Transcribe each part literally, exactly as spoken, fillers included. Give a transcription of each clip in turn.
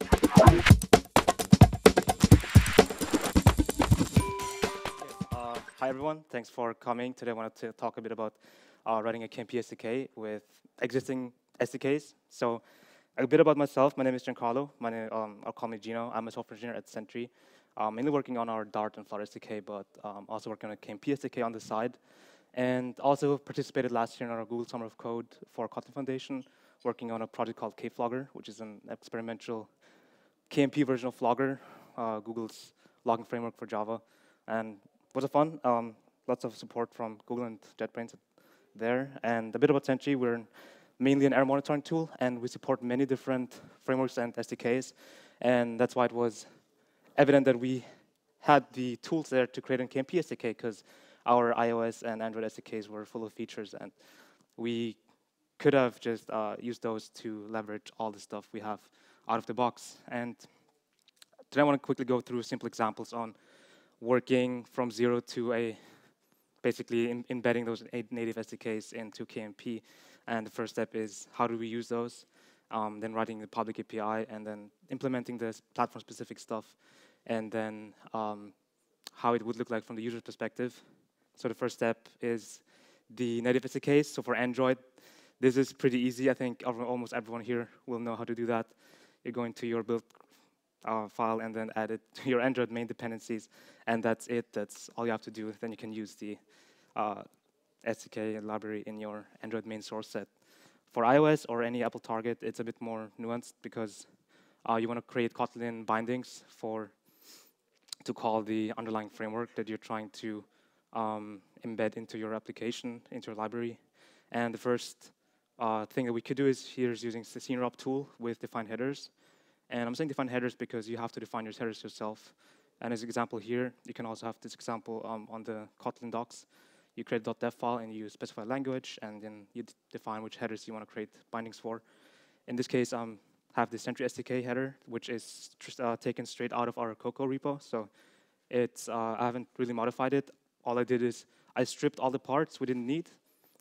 Uh, hi everyone, thanks for coming. Today I wanted to talk a bit about uh, writing a K M P S D K with existing S D Ks. So a bit about myself. My name is Giancarlo. My name, um, I'll call me Gino. I'm a software engineer at Sentry, um, mainly working on our Dart and Flutter S D K, but um, also working on a K M P S D K on the side. And also participated last year in our Google Summer of Code for Kotlin Foundation, working on a project called Flogger, which is an experimental K M P version of Flogger, uh, Google's Logging Framework for Java. And was a fun, um, lots of support from Google and JetBrains there. And a bit about Sentry, we're mainly an error monitoring tool, and we support many different frameworks and S D Ks. And that's why it was evident that we had the tools there to create a K M P S D K, because our iOS and Android S D Ks were full of features, and we could have just uh, used those to leverage all the stuff we have out of the box. And today I want to quickly go through simple examples on working from zero to a, basically in, embedding those native S D Ks into K M P. And the first step is, how do we use those? Um, then writing the public A P I, and then implementing the platform-specific stuff, and then um, how it would look like from the user's perspective. So the first step is the native S D Ks. So for Android, this is pretty easy. I think almost everyone here will know how to do that. You go into your build uh, file and then add it to your Android main dependencies, and that's it. That's all you have to do. Then you can use the uh, S D K library in your Android main source set. For iOS or any Apple target, it's a bit more nuanced, because uh, you want to create Kotlin bindings for to call the underlying framework that you're trying to um, embed into your application, into your library. And the first Uh, thing that we could do is here's using the CInterop tool with defined headers. And I'm saying defined headers because you have to define your headers yourself. And as an example here, you can also have this example um, on the Kotlin docs. You create a .dev file and you specify language, and then you define which headers you want to create bindings for. In this case, I um, have the Sentry S D K header, which is uh, taken straight out of our Cocoa repo. So it's uh, I haven't really modified it. All I did is I stripped all the parts we didn't need.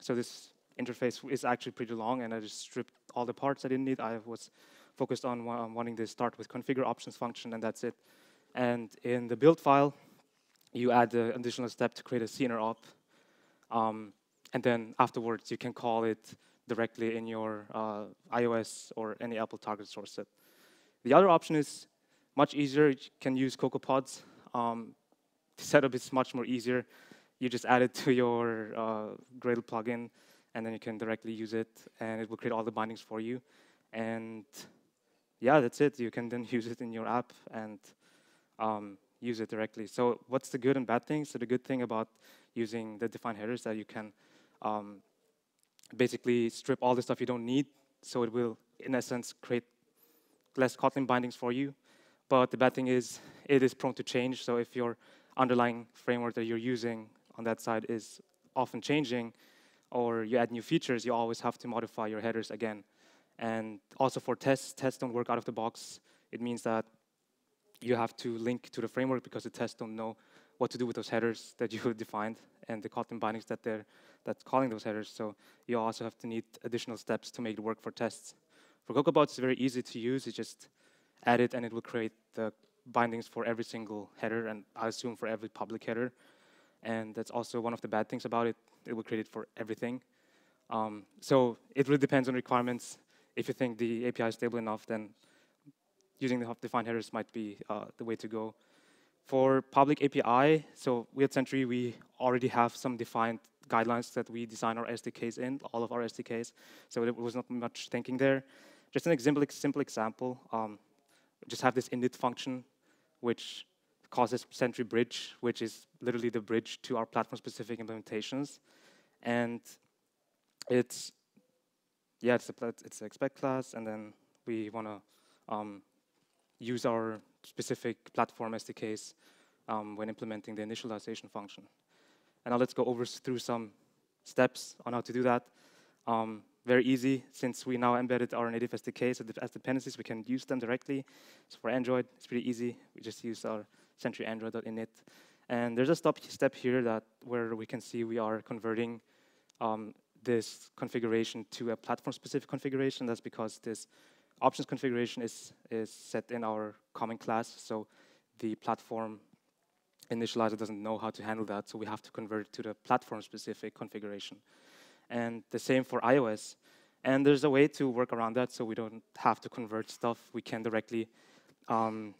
So this interface is actually pretty long, and I just stripped all the parts I didn't need. I was focused on wa wanting to start with configure options function, and that's it. And in the build file, you add the additional step to create a CInterop, um, and then afterwards you can call it directly in your uh, iOS or any Apple target source set. The other option is much easier. You can use CocoaPods. Um, the setup is much more easier. You just add it to your uh, Gradle plugin, and then you can directly use it, and it will create all the bindings for you. And yeah, that's it. You can then use it in your app and um, use it directly. So what's the good and bad thing? So the good thing about using the defined headers is that you can um, basically strip all the stuff you don't need, so it will, in essence, create less Kotlin bindings for you. But the bad thing is it is prone to change. So if your underlying framework that you're using on that side is often changing, or you add new features, you always have to modify your headers again. And also for tests, tests don't work out of the box. It means that you have to link to the framework, because the tests don't know what to do with those headers that you defined and the Kotlin bindings that they're that's calling those headers. So you also have to need additional steps to make it work for tests. For CocoaPods, it's very easy to use. You just add it, and it will create the bindings for every single header, and I assume for every public header. And that's also one of the bad things about it. It will create it for everything. Um, so it really depends on requirements. If you think the A P I is stable enough, then using the defined headers might be uh, the way to go. For public A P I, so we at Sentry, we already have some defined guidelines that we design our S D Ks in, all of our S D Ks. So there was not much thinking there. Just an example, simple example. Um, just have this init function, which calls this Sentry Bridge, which is literally the bridge to our platform-specific implementations. And it's, yeah, it's the it's expect class, and then we want to um, use our specific platform S D Ks um, when implementing the initialization function. And now let's go over through some steps on how to do that. Um, very easy, since we now embedded our native S D Ks as dependencies, we can use them directly. So for Android, it's pretty easy. We just use our Sentry Android.init. And there's a stop step here that where we can see we are converting um, this configuration to a platform-specific configuration. That's because this options configuration is, is set in our common class, so the platform initializer doesn't know how to handle that, so we have to convert it to the platform-specific configuration. And the same for iOS. And there's a way to work around that, so we don't have to convert stuff. We can directly um,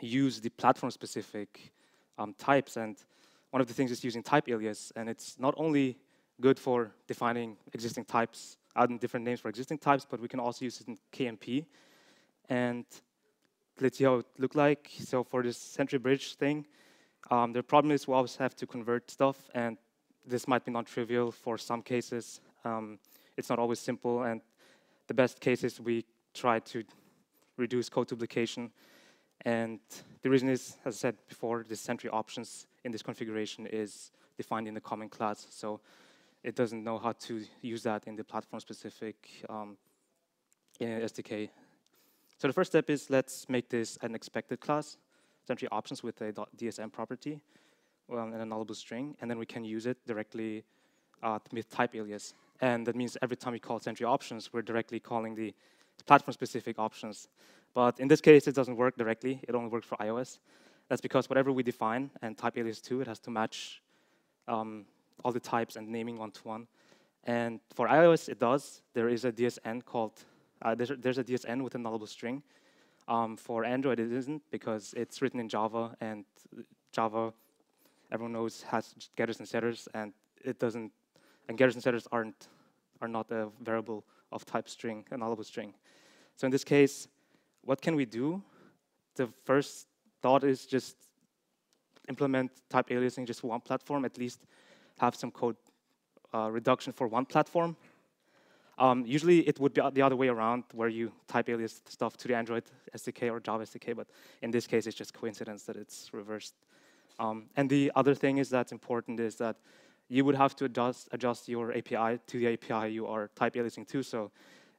use the platform-specific um, types. And one of the things is using type alias, and it's not only good for defining existing types, adding different names for existing types, but we can also use it in K M P. And let's see how it looked like. So for this Sentry bridge thing, um, the problem is we always have to convert stuff, and this might be non-trivial for some cases. Um, it's not always simple, and the best case is we try to reduce code duplication. And the reason is, as I said before, the Sentry options in this configuration is defined in the common class, so it doesn't know how to use that in the platform-specific um, S D K. So the first step is let's make this an expected class, Sentry options with a .dsn property um, and a nullable string, and then we can use it directly uh, with type alias. And that means every time we call Sentry options, we're directly calling the platform-specific options. But in this case, it doesn't work directly. It only works for iOS. That's because whatever we define and type alias to, it has to match um, all the types and naming one-to-one. And for iOS, it does. There is a D S N called, uh, there's, a, there's a D S N with a nullable string. Um, for Android, it isn't, because it's written in Java. And Java, everyone knows, has getters and setters. And it doesn't, and getters and setters aren't, are not a variable of type string, a nullable string. So in this case, what can we do? The first thought is just implement type aliasing just for one platform, at least have some code uh, reduction for one platform. Um, usually it would be the other way around, where you type alias stuff to the Android S D K or Java S D K, but in this case it's just coincidence that it's reversed. Um, and the other thing is that's important is that you would have to adjust, adjust your A P I to the A P I you are type aliasing to, so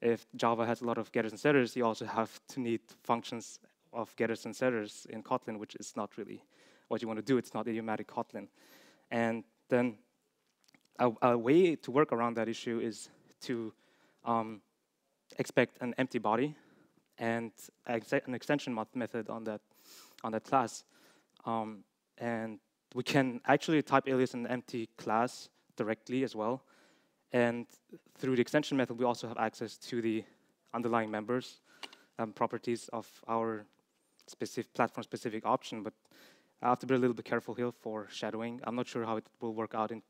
if Java has a lot of getters and setters, you also have to need functions of getters and setters in Kotlin, which is not really what you want to do. It's not idiomatic Kotlin. And then a, a way to work around that issue is to um, expect an empty body and ex an extension method on that, on that class. Um, and we can actually type alias an empty class directly as well. And through the extension method, we also have access to the underlying members um, properties of our specific platform-specific option. But I have to be a little bit careful here for shadowing. I'm not sure how it will work out in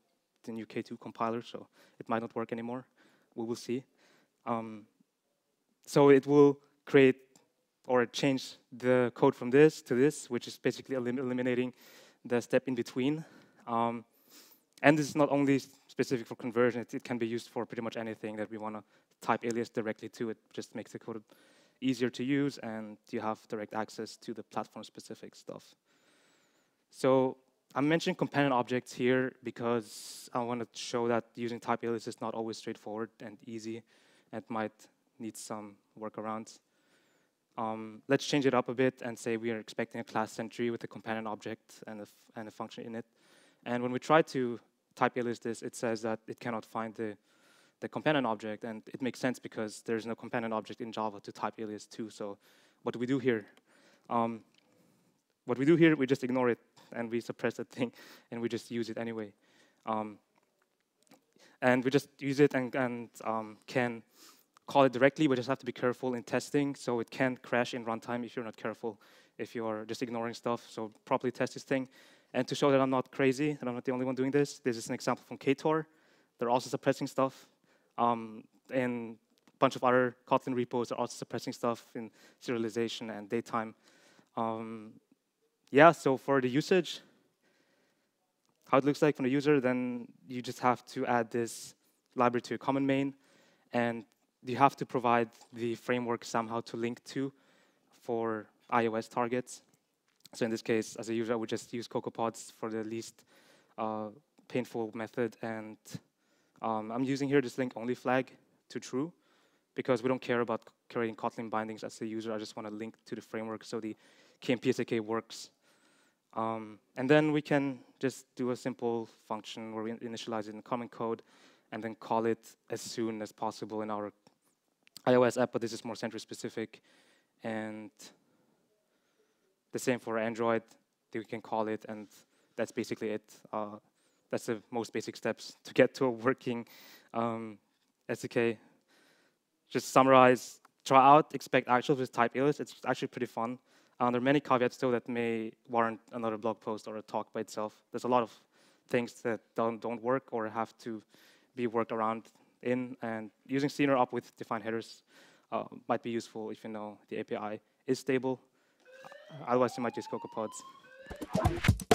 the new K two compiler, so it might not work anymore. We will see. Um, so it will create or change the code from this to this, which is basically elim eliminating the step in between. Um, And this is not only specific for conversion. It, it can be used for pretty much anything that we want to type alias directly to. It just makes the code easier to use, and you have direct access to the platform-specific stuff. So I'm mentioning companion objects here because I want to show that using type alias is not always straightforward and easy, and might need some workarounds. Um, let's change it up a bit and say we are expecting a class Sentry with a companion object and a, and a function in it. And when we try to type alias this, it says that it cannot find the, the companion object, and it makes sense because there's no companion object in Java to type alias to. So what do we do here? Um, what we do here, we just ignore it, and we suppress that thing, and we just use it anyway. Um, and we just use it and, and um, can call it directly. We just have to be careful in testing, so it can crash in runtime if you're not careful, if you're just ignoring stuff. So properly test this thing. And to show that I'm not crazy, and I'm not the only one doing this, this is an example from Ktor. They're also suppressing stuff. Um, and a bunch of other Kotlin repos are also suppressing stuff in serialization and datetime. Um, yeah, so for the usage, how it looks like from the user, then you just have to add this library to a common main. And you have to provide the framework somehow to link to for iOS targets. So in this case, as a user, I would just use CocoaPods for the least uh, painful method. And um, I'm using here this link only flag to true, because we don't care about creating Kotlin bindings as a user. I just want to link to the framework so the K M P S D K works. Um, and then we can just do a simple function where we initialize it in common code and then call it as soon as possible in our iOS app, but this is more Sentry specific. And the same for Android, you can call it, and that's basically it. Uh, that's the most basic steps to get to a working um, S D K. Just summarize, try out, expect actuals with type alias. It's actually pretty fun. Um, there are many caveats though that may warrant another blog post or a talk by itself. There's a lot of things that don't, don't work or have to be worked around in, and using CInterop with defined headers uh, might be useful if you know the A P I is stable. Otherwise, you might use CocoaPods.